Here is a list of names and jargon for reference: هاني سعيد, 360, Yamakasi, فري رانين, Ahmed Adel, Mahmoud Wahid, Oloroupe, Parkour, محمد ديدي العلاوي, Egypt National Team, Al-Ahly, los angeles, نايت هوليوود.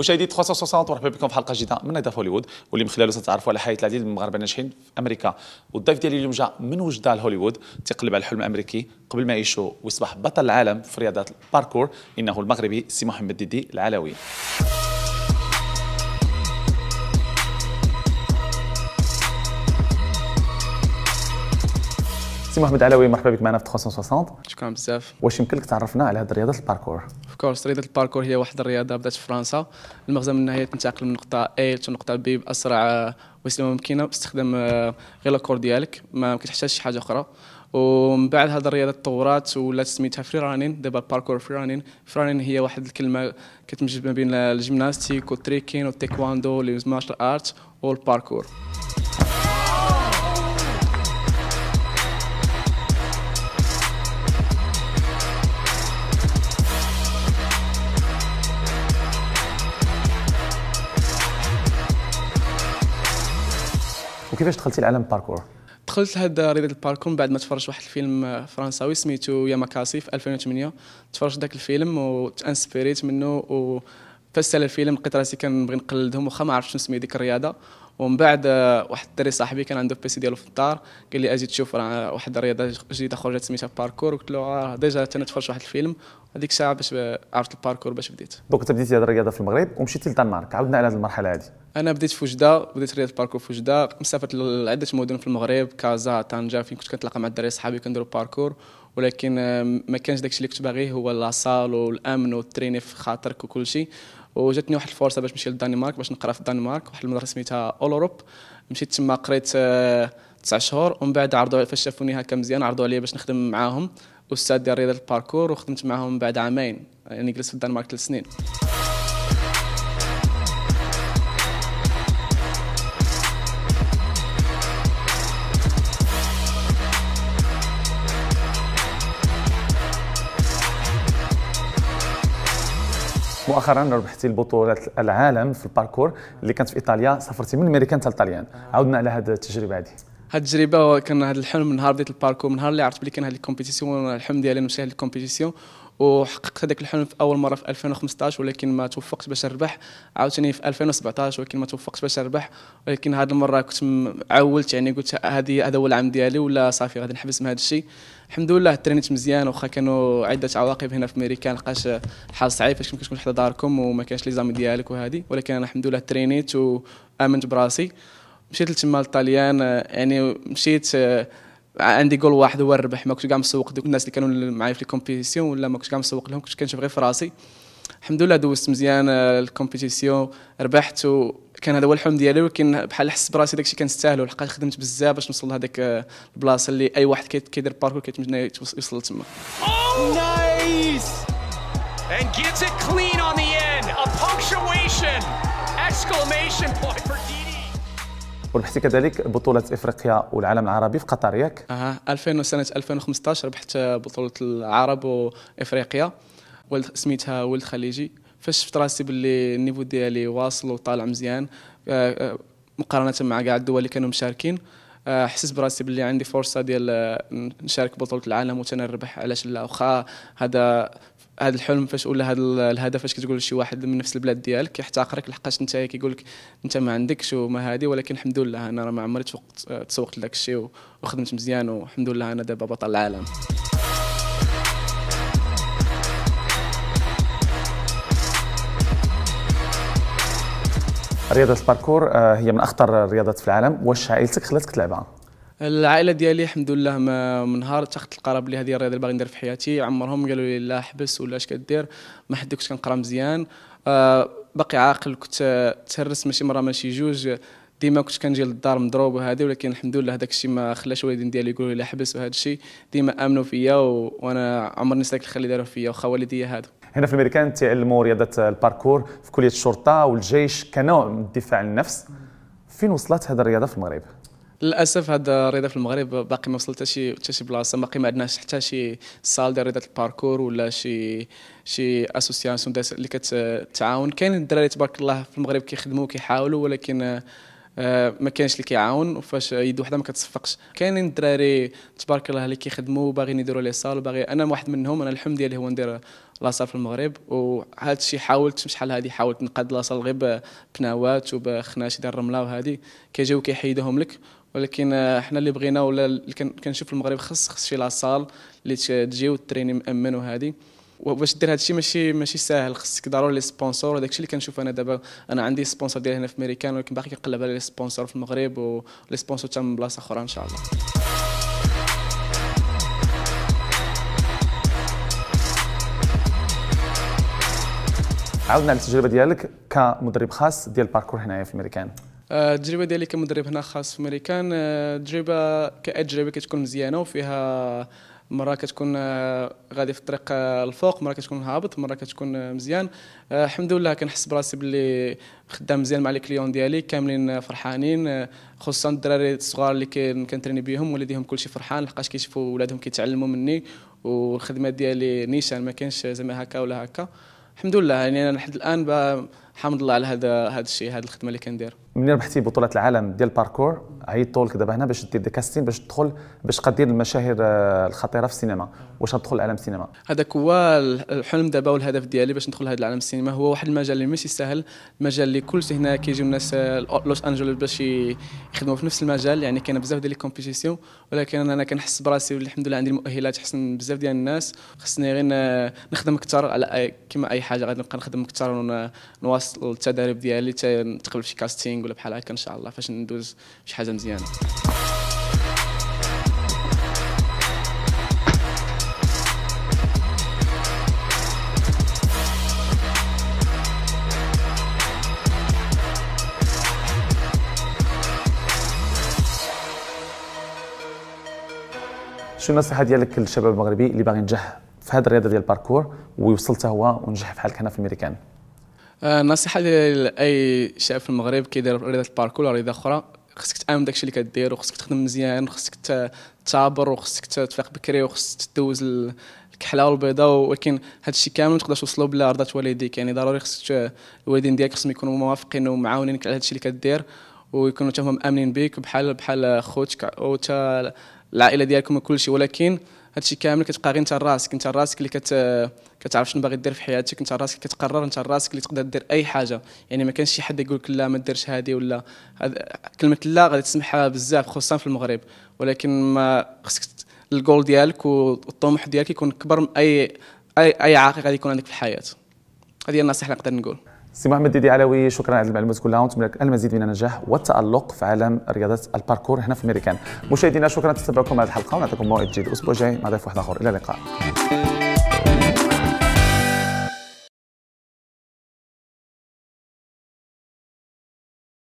مشاهدي 360 ورحب بكم في حلقه جديده من نايت هوليوود، واللي من خلاله ستتعرفوا على حياه العديد من المغاربه الناجحين في امريكا. والضيف ديالي اليوم جاء من وجده لهوليوود، تيقلب على الحلم الامريكي قبل ما يعيشو ويصبح بطل العالم في رياضه الباركور. انه المغربي سي محمد ديدي العلاوي. سي محمد العلاوي، مرحبا بك معنا في 360. شكرا بزاف. واش يمكن لك تعرفنا على هذه رياضه الباركور؟ اوف كورس، رياضه الباركور هي واحد الرياضه بدات في فرنسا. المغزى منها هي تنتقل من نقطه A لنقطه B باسرع وسيله ممكنه باستخدام غير الكور ديالك، ما كتحتاجش شي حاجه اخرى. ومن بعد هذه الرياضه تطورات ولات سميتها فري رانين، دابا باركور فري رانين. فري رانين هي واحد الكلمه كتمجد ما بين الجيمناستيك والتريكين والتايكواندو لي مارشال ارت والباركور. كيفاش دخلتي لعالم الباركور؟ دخلت لهذا رياضه الباركور بعد ما تفرجت واحد الفيلم فرنساوي سميتو ياماكاسي في 2008. تفرجت داك الفيلم وتانسبيريت منه، وفزت على الفيلم لقيت راسي كنبغي نقلدهم واخا ما عرفتش نسمي ديك الرياضه. ومن بعد واحد الدري صاحبي كان عنده بيسي ديالو في الدار، قال لي اجي تشوف راه واحد الرياضه جديده خرجت سميتها باركور. قلت له ديجا انا تفرجت واحد الفيلم، هذيك الساعه باش عرفت الباركور باش بديت. دونك انت بديتي هذه الرياضه في المغرب ومشيتي للدنمارك، عاودنا على هذه المرحله هذه. انا بديت في وجده، بديت رياضه الباركور في وجده. مسافه لعده مدن في المغرب، كازا، طنجه، فين كنت كنتلاقى مع الدراري صحابي كنديروا باركور. ولكن ما كانش داكشي اللي كنت باغيه، هو لاصال والامن والتريني في خاطرك وكل شيء. وجاتني واحد الفرصه باش نمشي للدنمارك باش نقرا في الدنمارك، واحد المدرسه سميتها اولوروب. مشيت تما قريت 9 شهور، ومن بعد عرضوا فاش شافوني هكا مزيان عرضوا عليا باش نخدم معاهم استاذ ديال رياضه الباركور، وخدمت معاهم بعد 2 عام. يعني جلست في الدنمارك 3 سنين. مؤخرا ربحتي البطولة العالم في الباركور اللي كانت في ايطاليا، سافرتي من امريكا حتى لطاليان. عاودنا على هذه التجربه هذه. هاد التجربه كان هذا الحلم من نهار بديت الباركور، من نهار اللي عرفت بلي كان هاد الكومبيتيسيون الحلم ديالي نمشي لهاد الكومبيتيسيون. وحققت هذاك الحلم في اول مره في 2015، ولكن ما توفقت باش نربح. عاوتاني في 2017 ولكن ما توفقت باش نربح. ولكن هاد المره كنت عولت، يعني قلت هذا هو العام ديالي ولا صافي غادي نحبس من هذا الشيء. الحمد لله ترينيت مزيان، واخا كانوا عده عواقب هنا في امريكا، لقاش الحال صعيب فاش كتكون حدا داركم وما كانش لي زامي ديالك وهذه. ولكن انا الحمد لله ترينيت وامنت براسي. مشيت لتما لطاليان، يعني مشيت عندي جول واحد هو الربح. ما كنتش كاع مسوق دوك الناس اللي كانوا معايا في الكومبيتيسيون، ولا ما كنتش كاع مسوق لهم، كنت كنشوف غير في راسي. الحمد لله دوزت مزيان الكومبيتيسيون، ربحت، وكان هذا هو الحلم ديالي. ولكن بحال حس براسي داكشي كنستاهلو، لحقاش خدمت بزاف باش نوصل لهذاك البلاصه اللي اي واحد كيدير باركور كيتمنى يوصل تما. نايس اند جيتس ات كلين اون ذا اند ا بانكشويشن اكسكلاميشن بوينت فور دي. وربحتي كذلك بطولة افريقيا والعالم العربي في قطر، ياك؟ اها، 2015 ربحت بطولة العرب وافريقيا سميتها ولد خليجي. فاش شفت راسي باللي النيفو ديالي واصل وطالع مزيان مقارنة مع كاع الدول اللي كانوا مشاركين، حسيت براسي باللي عندي فرصة ديال نشارك بطولة العالم وتنربح. علاش لا؟ واخا هذا الحلم فاش ولا هذا الهدف فاش كتقول لشي واحد من نفس البلاد ديالك كيحتقرك، لحقاش انت كيقول لك انت ما عندكش وما هادي. ولكن الحمد لله انا راه ما عمري تسوقت لذاك الشيء وخدمت مزيان، والحمد لله انا دابا بطل العالم. رياضه الباركور هي من اخطر الرياضات في العالم. واش عائلتك خلاتك تلعبها؟ العائله ديالي الحمد لله من نهار تاخت القراب لي هذه الرياضه اللي باغي ندير في حياتي، عمرهم قالوا لي لا حبس ولا اش كدير. ما حد كنت كنقرا مزيان، باقي عاقل، كنت تهرس ماشي مره ماشي جوج، ديما كنت كنجي للدار مضروب وهذه. ولكن الحمد لله داك الشيء ما خلاش والدين ديالي يقولوا لي حبس وهذا الشيء، ديما امنوا فيا وانا عمرني سلك الخلي داروا فيا وخا والدي هادو. هنا في امريكا تعلموا رياضه الباركور في كليه الشرطه والجيش كنوع من الدفاع عن النفس. فين وصلت هذه الرياضه في المغرب؟ للاسف هذا الرياضه في المغرب باقي ما وصلت حتى شي بلاصه، باقي ما عندناش حتى شي صال ديال رياضه الباركور ولا شي اسوسياسيون اللي كتعاون. كاين الدراري تبارك الله في المغرب كيخدموا وكيحاولوا، ولكن ما كانش اللي كيعاون فاش يد وحده ما كتصفقش. كاينين الدراري تبارك الله اللي كيخدموا باغيين يديروا لي صال وباغي، انا واحد منهم. انا الحلم ديالي هو ندير لاصال في المغرب، وهذا الشيء حاولت شحال هذه، حاولت نقاد لاصال غير بنوات وبخناشي ديال الرمله، وهذه كيجيو كيحيدوهم لك. ولكن حنا اللي بغينا ولا اللي كنشوف في المغرب خص شي لاصال اللي تجي وتريني مامن. وهذه واش دير هادشي ماشي ساهل، خصك ضروري لي سبونسور. وداكشي اللي كنشوف انا دابا، انا عندي سبونسور ديال هنا في ميريكان، ولكن باقي كنقلب على لي سبونسور في المغرب ولي سبونسور حتى من بلاصه اخرى ان شاء الله. عاودنا على التجربه ديالك كمدرب خاص ديال باركور هنايا في ميريكان. التجربه ديالي كمدرب هنا خاص في ميريكان تجربه كتجربه كتكون مزيانه، وفيها مرة كتكون غادي في الطريق الفوق، مرة كتكون هابط، مرة كتكون مزيان. الحمد لله كنحس براسي باللي خدام مزيان مع لي كليون ديالي كاملين فرحانين، خصوصا الدراري الصغار اللي كنتريني بيهم، ولاديهم كلشي فرحان لحقاش كيشوفوا ولادهم كيتعلموا مني، والخدمه ديالي نيشان ما كانش زعما هكا ولا هكا. الحمد لله يعني انا لحد الان الحمد لله على هذا الشيء، هذه الخدمه اللي كندير. ملي ربحتي بطوله العالم ديال باركور عيطوا لك دابا هنا باش دير كاستين باش تدخل باش تقدر المشاهير الخطيره في السينما، واش غتدخل عالم السينما؟ هذاك هو الحلم دابا والهدف ديالي باش ندخل هذا العالم السينما. هو واحد المجال اللي ماشي سهل، المجال اللي كلشي هنا كيجيو الناس لوس انجلوس باش يخدموا في نفس المجال، يعني كاين بزاف ديال لي كومبيتيسيون. ولكن انا كنحس براسي والحمد لله عندي المؤهلات احسن بزاف ديال الناس، خصني غير نخدم اكثر على كما اي حاجه، غادي نبقى نخدم اكثر ونواصل التدريب ديالي حتى نتقبل في كاستينغ ولا بحال هكا ان شاء الله فاش ندوز شي حاجه مزيانه. شنو النصيحه ديالك للشباب المغربي اللي باغي ينجح في هذه الرياضه ديال الباركور ويوصل حتى هو ونجح بحالك هنا في الميريكان؟ نصيحه لاي شاب في المغرب كيدير رياضه الباركور ولا رياضه اخرى، خصك تامن داكشي اللي كدير، وخصك تخدم مزيان، وخصك تعابر، وخصك تفيق بكري، وخصك تدوز الكحله والبيضاء. ولكن هذا الشيء كامل ما تقدرش توصلوا بلا رضا والديك، يعني ضروري خصك الوالدين ديالك خصهم يكونوا موافقين ومعاونينك على هذا الشيء اللي كدير، ويكونوا حتى هما مامنين بك بحال خوتك او حتى العائله ديالكم وكل شيء. ولكن هادشي كامل كتبقى غير انت راسك اللي كتعرف شنو باغي دير في حياتك، انت راسك كتقرر، انت راسك اللي تقدر دير اي حاجه. يعني ما كانش شي حد يقول لك لا ما ديرش هذه ولا كلمه لا غادي تسمعها بزاف خصوصا في المغرب. ولكن ما خصك الجول ديالك والطموح ديالك يكون كبر من اي عائق غادي يكون عندك في الحياه. هذه هي النصيحه اللي نقدر نقول. سي محمد ديدي علوي، شكرا على المعلومات كلها، ونتمنى لك المزيد من النجاح والتألق في عالم رياضة الباركور هنا في ميريكان. مشاهدينا شكرا تتابعكم هذه الحلقة، ونعطيكم موعد جديد الأسبوع الجاي مع ضيف واحد آخر. إلى اللقاء.